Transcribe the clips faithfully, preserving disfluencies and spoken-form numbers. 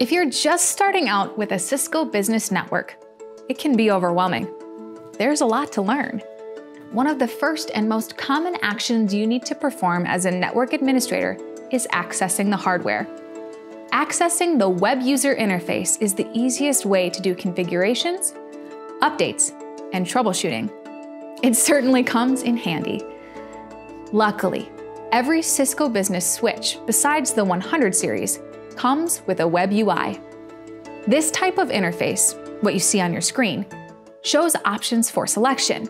If you're just starting out with a Cisco business network, it can be overwhelming. There's a lot to learn. One of the first and most common actions you need to perform as a network administrator is accessing the hardware. Accessing the web user interface is the easiest way to do configurations, updates, and troubleshooting. It certainly comes in handy. Luckily, every Cisco Business Switch, besides the one hundred series, comes with a web U I. This type of interface, what you see on your screen, shows options for selection.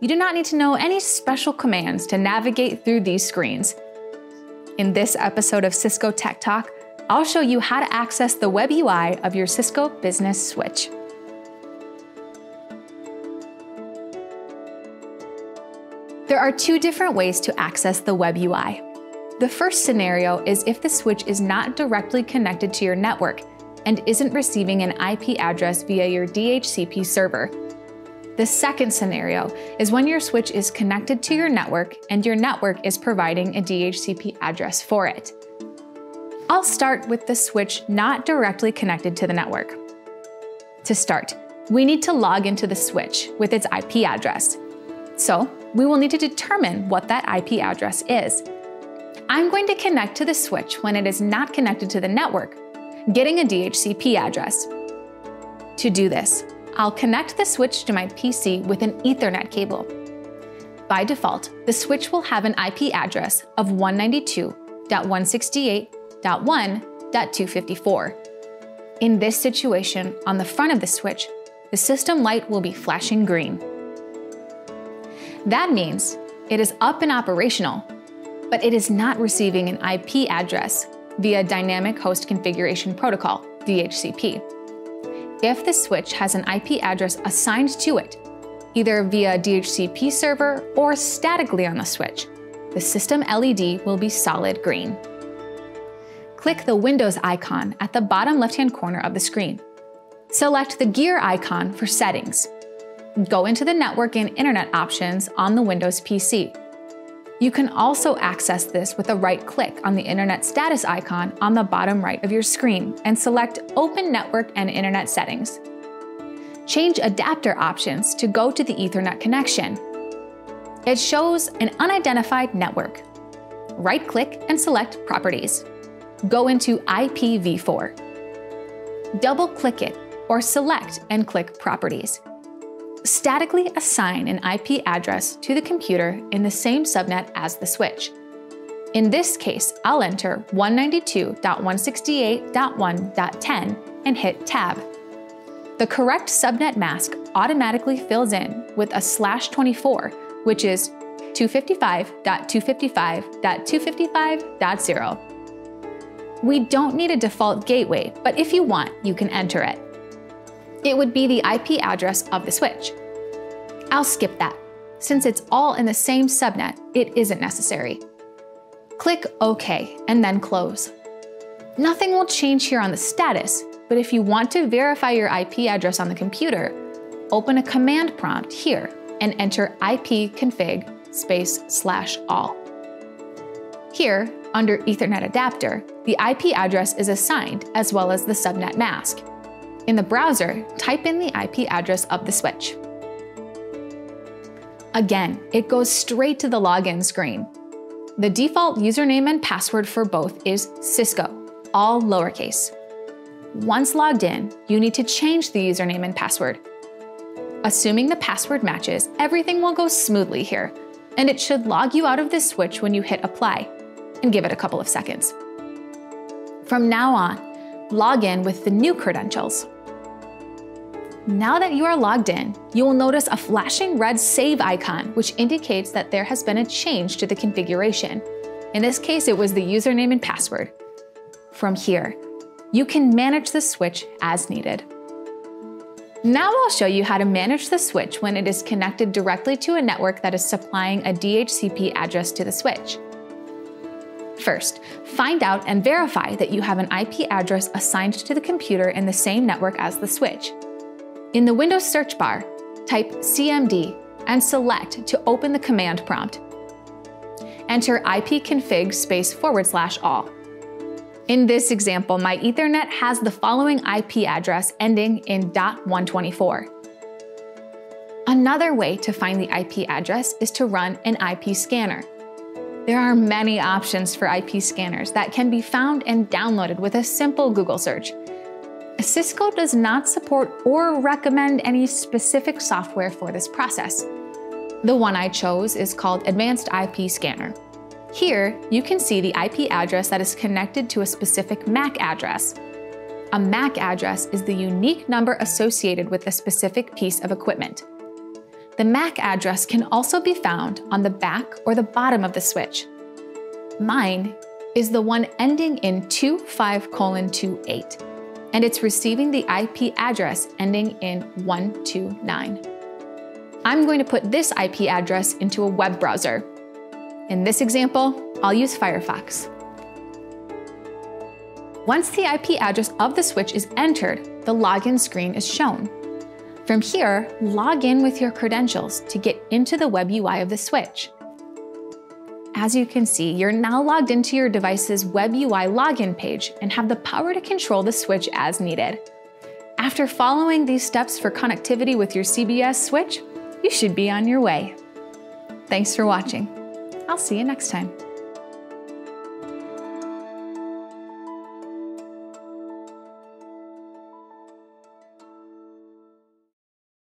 You do not need to know any special commands to navigate through these screens. In this episode of Cisco Tech Talk, I'll show you how to access the web U I of your Cisco Business Switch. There are two different ways to access the web U I. The first scenario is if the switch is not directly connected to your network and isn't receiving an I P address via your D H C P server. The second scenario is when your switch is connected to your network and your network is providing a D H C P address for it. I'll start with the switch not directly connected to the network. To start, we need to log into the switch with its I P address. So we will need to determine what that I P address is. I'm going to connect to the switch when it is not connected to the network, getting a D H C P address. To do this, I'll connect the switch to my P C with an Ethernet cable. By default, the switch will have an I P address of one ninety-two dot one sixty-eight dot one dot two fifty-four. In this situation, on the front of the switch, the system light will be flashing green. That means it is up and operational, but it is not receiving an I P address via Dynamic Host Configuration Protocol, D H C P. If the switch has an I P address assigned to it, either via D H C P server or statically on the switch, the system L E D will be solid green. Click the Windows icon at the bottom left-hand corner of the screen. Select the gear icon for settings. Go into the network and internet options on the Windows P C. You can also access this with a right-click on the internet status icon on the bottom right of your screen and select Open Network and Internet Settings. Change adapter options to go to the Ethernet connection. It shows an unidentified network. Right-click and select Properties. Go into I P v four. Double-click it or select and click Properties. Statically assign an I P address to the computer in the same subnet as the switch. In this case, I'll enter one ninety-two dot one sixty-eight dot one dot ten and hit Tab. The correct subnet mask automatically fills in with a slash twenty-four, which is two fifty-five dot two fifty-five dot two fifty-five dot zero. We don't need a default gateway, but if you want, you can enter it. It would be the I P address of the switch. I'll skip that. Since it's all in the same subnet, it isn't necessary. Click OK and then close. Nothing will change here on the status, but if you want to verify your I P address on the computer, open a command prompt here and enter ipconfig space slash all. Here, under Ethernet adapter, the I P address is assigned as well as the subnet mask. In the browser, type in the I P address of the switch. Again, it goes straight to the login screen. The default username and password for both is Cisco, all lowercase. Once logged in, you need to change the username and password. Assuming the password matches, everything will go smoothly here, and it should log you out of this switch when you hit Apply, and give it a couple of seconds. From now on, log in with the new credentials. Now that you are logged in, you will notice a flashing red save icon, which indicates that there has been a change to the configuration. In this case, it was the username and password. From here, you can manage the switch as needed. Now I'll show you how to manage the switch when it is connected directly to a network that is supplying a D H C P address to the switch. First, find out and verify that you have an I P address assigned to the computer in the same network as the switch. In the Windows search bar, type C M D and select to open the command prompt. Enter ipconfig space forward slash all. In this example, my Ethernet has the following I P address ending in dot one twenty-four. Another way to find the I P address is to run an I P scanner. There are many options for I P scanners that can be found and downloaded with a simple Google search. Cisco does not support or recommend any specific software for this process. The one I chose is called Advanced I P Scanner. Here, you can see the I P address that is connected to a specific M A C address. A M A C address is the unique number associated with a specific piece of equipment. The M A C address can also be found on the back or the bottom of the switch. Mine is the one ending in two five colon two eight, and it's receiving the I P address ending in one two nine. I'm going to put this I P address into a web browser. In this example, I'll use Firefox. Once the I P address of the switch is entered, the login screen is shown. From here, log in with your credentials to get into the web U I of the switch. As you can see, you're now logged into your device's web U I login page and have the power to control the switch as needed. After following these steps for connectivity with your C B S switch, you should be on your way. Thanks for watching. I'll see you next time.